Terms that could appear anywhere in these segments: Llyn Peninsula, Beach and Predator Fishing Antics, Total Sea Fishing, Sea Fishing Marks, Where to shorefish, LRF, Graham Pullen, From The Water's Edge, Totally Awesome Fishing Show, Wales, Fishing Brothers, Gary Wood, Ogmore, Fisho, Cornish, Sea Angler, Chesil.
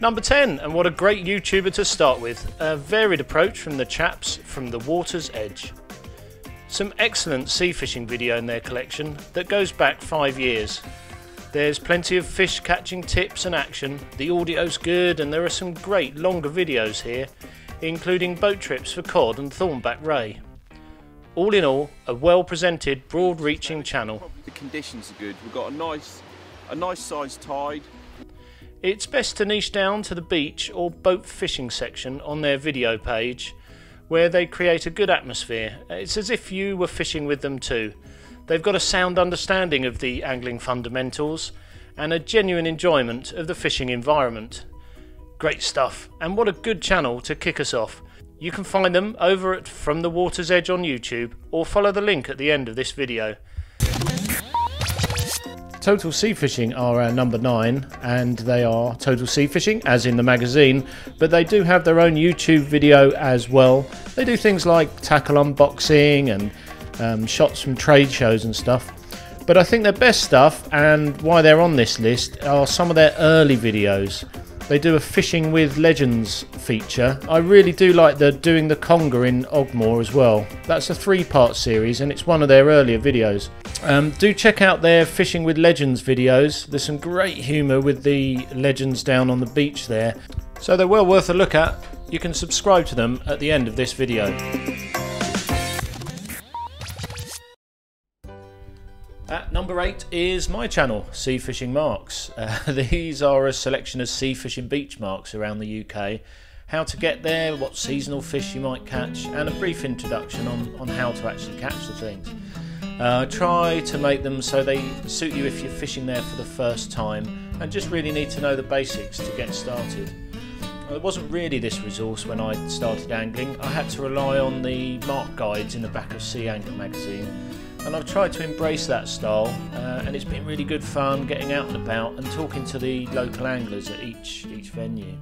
Number 10, and what a great YouTuber to start with. A varied approach from the chaps from The Water's Edge. Some excellent sea fishing video in their collection that goes back 5 years. There's plenty of fish catching tips and action, the audio's good, and there are some great longer videos here, including boat trips for cod and thornback ray. All in all, a well presented, broad reaching channel. The conditions are good, we've got a nice sized tide. It's best to niche down to the beach or boat fishing section on their video page, where they create a good atmosphere. It's as if you were fishing with them too. They've got a sound understanding of the angling fundamentals and a genuine enjoyment of the fishing environment. Great stuff, and what a good channel to kick us off. You can find them over at From The Water's Edge on YouTube, or follow the link at the end of this video. Total Sea Fishing are our number 9, and they are Total Sea Fishing as in the magazine, but they do have their own YouTube video as well. They do things like tackle unboxing and shots from trade shows and stuff, but I think their best stuff and why they're on this list are some of their early videos. They do a Fishing With Legends feature. I really do like the Doing the Conger in Ogmore as well. That's a 3-part series and it's one of their earlier videos. Do check out their Fishing With Legends videos. There's some great humour with the legends down on the beach there. So they're well worth a look at. You can subscribe to them at the end of this video. At number 8 is my channel, Sea Fishing Marks. These are a selection of sea fishing beach marks around the UK. How to get there, what seasonal fish you might catch, and a brief introduction on how to actually catch the things. Try to make them so they suit you if you're fishing there for the first time and just really need to know the basics to get started. It wasn't really this resource when I started angling. I had to rely on the mark guides in the back of Sea Angler magazine. And I've tried to embrace that style, and it's been really good fun getting out and about and talking to the local anglers at each venue.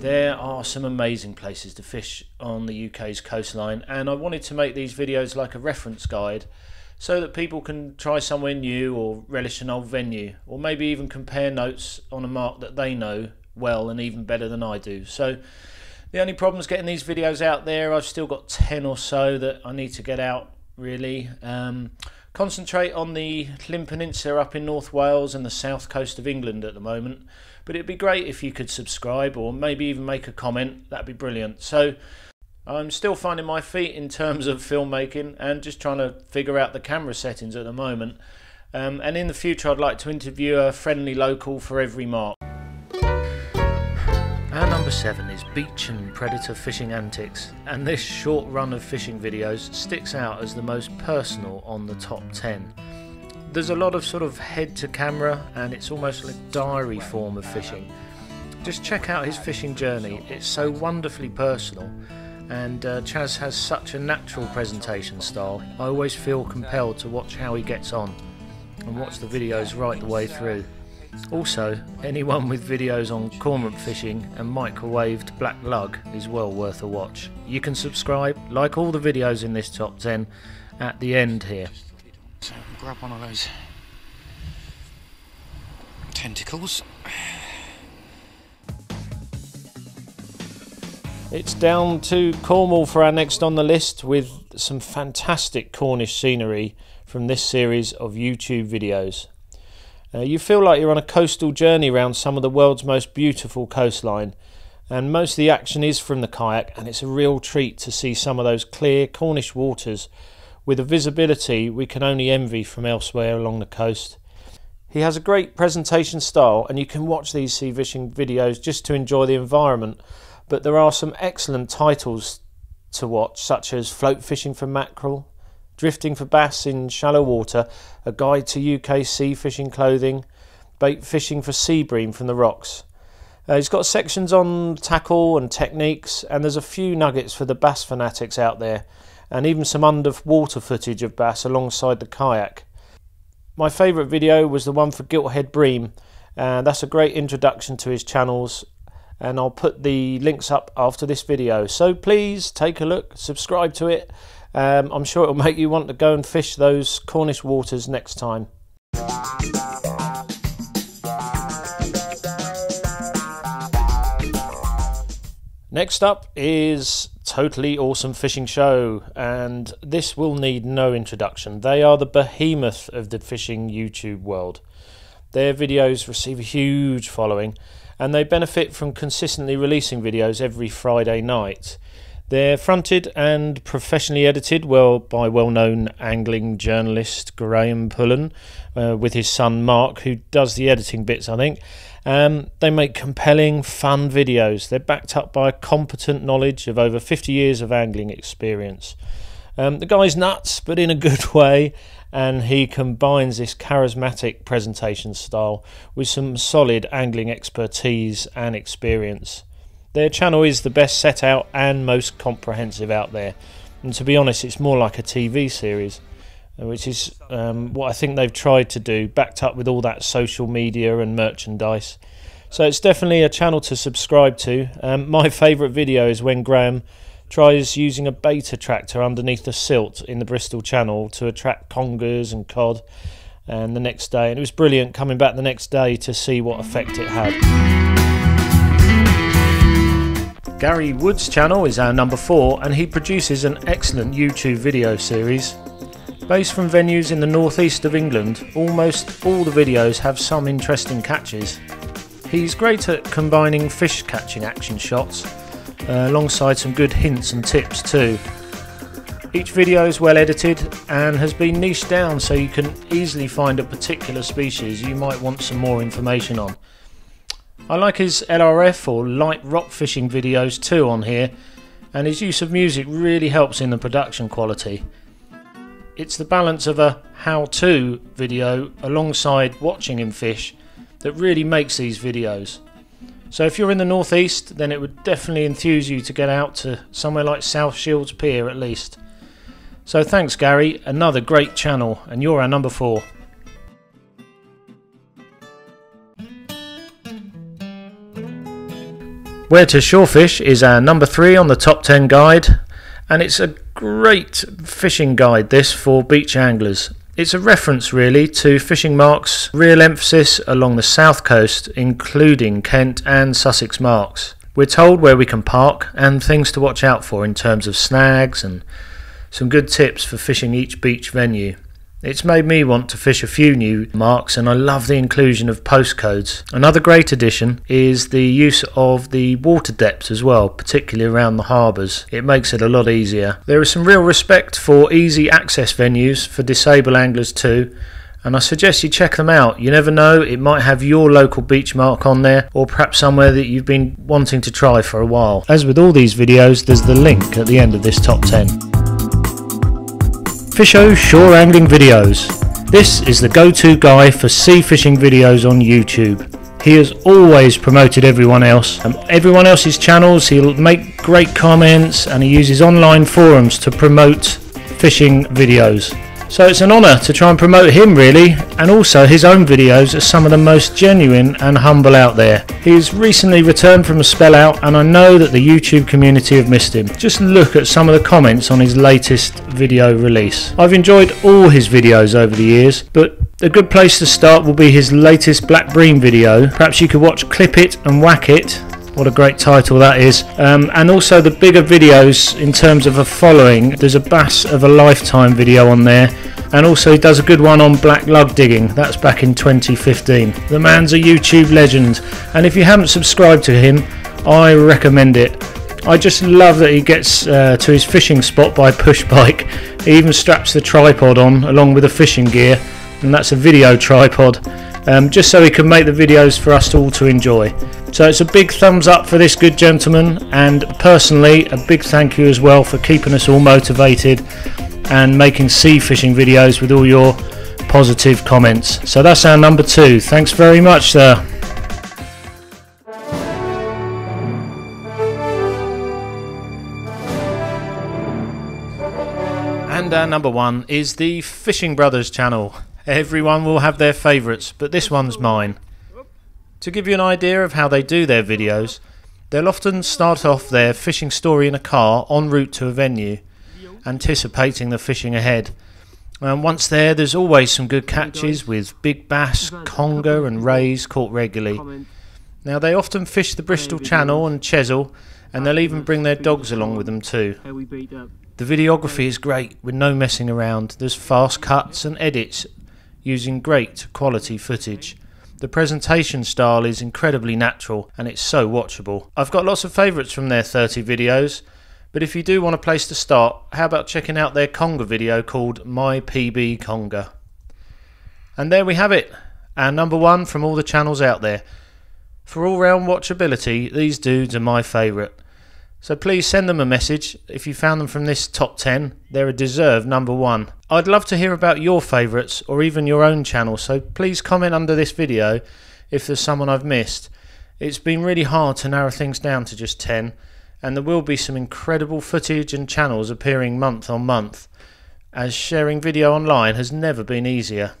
There are some amazing places to fish on the UK's coastline, and I wanted to make these videos like a reference guide so that people can try somewhere new or relish an old venue, or maybe even compare notes on a mark that they know well and even better than I do. So the only problem is getting these videos out there. I've still got 10 or so that I need to get out. Really concentrate on the Llyn Peninsula up in North Wales and the south coast of England at the moment, but it'd be great if you could subscribe or maybe even make a comment. That'd be brilliant. So I'm still finding my feet in terms of filmmaking and just trying to figure out the camera settings at the moment, and in the future I'd like to interview a friendly local for every mark. Our number 7 is Beach and Predator Fishing Antics, and this short run of fishing videos sticks out as the most personal on the top 10. There's a lot of sort of head to camera and it's almost like a diary form of fishing. Just check out his fishing journey, it's so wonderfully personal, and Chaz has such a natural presentation style. I always feel compelled to watch how he gets on and watch the videos right the way through. Also, anyone with videos on cormorant fishing and microwaved black lug is well worth a watch. You can subscribe, like all the videos in this top 10, at the end here. So grab one of those tentacles. It's down to Cornwall for our next on the list, with some fantastic Cornish scenery from this series of YouTube videos. You feel like you're on a coastal journey around some of the world's most beautiful coastline, and most of the action is from the kayak, and it's a real treat to see some of those clear Cornish waters with a visibility we can only envy from elsewhere along the coast. He has a great presentation style and you can watch these sea fishing videos just to enjoy the environment, but there are some excellent titles to watch, such as Float Fishing for Mackerel, Drifting for Bass in Shallow Water, A Guide to UK Sea Fishing Clothing, Bait Fishing for Sea Bream from the Rocks. He's got sections on tackle and techniques, and there's a few nuggets for the bass fanatics out there, and even some underwater footage of bass alongside the kayak. My favourite video was the one for Gilthead Bream, and that's a great introduction to his channels, and I'll put the links up after this video. So please take a look, subscribe to it, I'm sure it'll make you want to go and fish those Cornish waters next time. Next up is Totally Awesome Fishing Show, and this will need no introduction. They are the behemoth of the fishing YouTube world. Their videos receive a huge following, and they benefit from consistently releasing videos every Friday night. They're fronted and professionally edited by well-known angling journalist Graham Pullen with his son Mark, who does the editing bits, I think. They make compelling, fun videos. They're backed up by a competent knowledge of over 50 years of angling experience. The guy's nuts, but in a good way, and he combines this charismatic presentation style with some solid angling expertise and experience. Their channel is the best set out and most comprehensive out there, and to be honest, it's more like a TV series, which is what I think they've tried to do, backed up with all that social media and merchandise. So it's definitely a channel to subscribe to. My favourite video is when Graham tries using a beta tractor underneath the silt in the Bristol Channel to attract congers and cod and it was brilliant coming back the next day to see what effect it had. Gary Wood's channel is our number 4, and he produces an excellent YouTube video series. Based from venues in the northeast of England, almost all the videos have some interesting catches. He's great at combining fish catching action shots alongside some good hints and tips too. Each video is well edited and has been niched down so you can easily find a particular species you might want some more information on. I like his LRF or light rock fishing videos too on here, and his use of music really helps in the production quality. It's the balance of a how-to video alongside watching him fish that really makes these videos. So if you're in the northeast, then it would definitely enthuse you to get out to somewhere like South Shields Pier at least. So thanks Gary, another great channel, and you're our number 4. Where to Shorefish is our number 3 on the top 10 guide, and it's a great fishing guide this for beach anglers. It's a reference really to Fishing Marks' real emphasis along the south coast, including Kent and Sussex Marks. We're told where we can park and things to watch out for in terms of snags and some good tips for fishing each beach venue. It's made me want to fish a few new marks, and I love the inclusion of postcodes. Another great addition is the use of the water depth as well, particularly around the harbours. It makes it a lot easier. There is some real respect for easy access venues for disabled anglers too, and I suggest you check them out. You never know, it might have your local beach mark on there, or perhaps somewhere that you've been wanting to try for a while. As with all these videos, there's the link at the end of this top 10. Fisho Shore Angling Videos. This is the go-to guy for sea fishing videos on YouTube. He has always promoted everyone else and everyone else's channels. He'll make great comments, and he uses online forums to promote fishing videos. So it's an honour to try and promote him really, and also his own videos are some of the most genuine and humble out there. He's recently returned from a spell out, and I know that the YouTube community have missed him. Just look at some of the comments on his latest video release. I've enjoyed all his videos over the years, but a good place to start will be his latest Black Bream video. Perhaps you could watch Clip It and Whack It. What a great title that is. And also the bigger videos in terms of a following. There's a Bass of a Lifetime video on there, and also he does a good one on black lug digging. That's back in 2015. The man's a YouTube legend, and if you haven't subscribed to him, I recommend it. I just love that he gets to his fishing spot by push bike. He even straps the tripod on along with the fishing gear, and that's a video tripod, just so he can make the videos for us all to enjoy. So it's a big thumbs up for this good gentleman, and personally a big thank you as well for keeping us all motivated and making sea fishing videos with all your positive comments. So that's our number 2. Thanks very much, sir. And our number 1 is the Fishing Brothers channel. Everyone will have their favourites, but this one's mine. To give you an idea of how they do their videos, they'll often start off their fishing story in a car en route to a venue, anticipating the fishing ahead. And once there, there's always some good catches with big bass, conger and rays caught regularly. Now they often fish the Bristol Channel and Chesil, and they'll even bring their dogs along with them too. The videography is great with no messing around. There's fast cuts and edits using great quality footage. The presentation style is incredibly natural and it's so watchable. I've got lots of favourites from their 30 videos, but if you do want a place to start, how about checking out their conger video called My PB Conger. And there we have it, our number one from all the channels out there. For all-round watchability, these dudes are my favourite. So please send them a message if you found them from this top 10. They're a deserved number one. I'd love to hear about your favourites or even your own channel, so please comment under this video if there's someone I've missed. It's been really hard to narrow things down to just 10, and there will be some incredible footage and channels appearing month on month, as sharing video online has never been easier.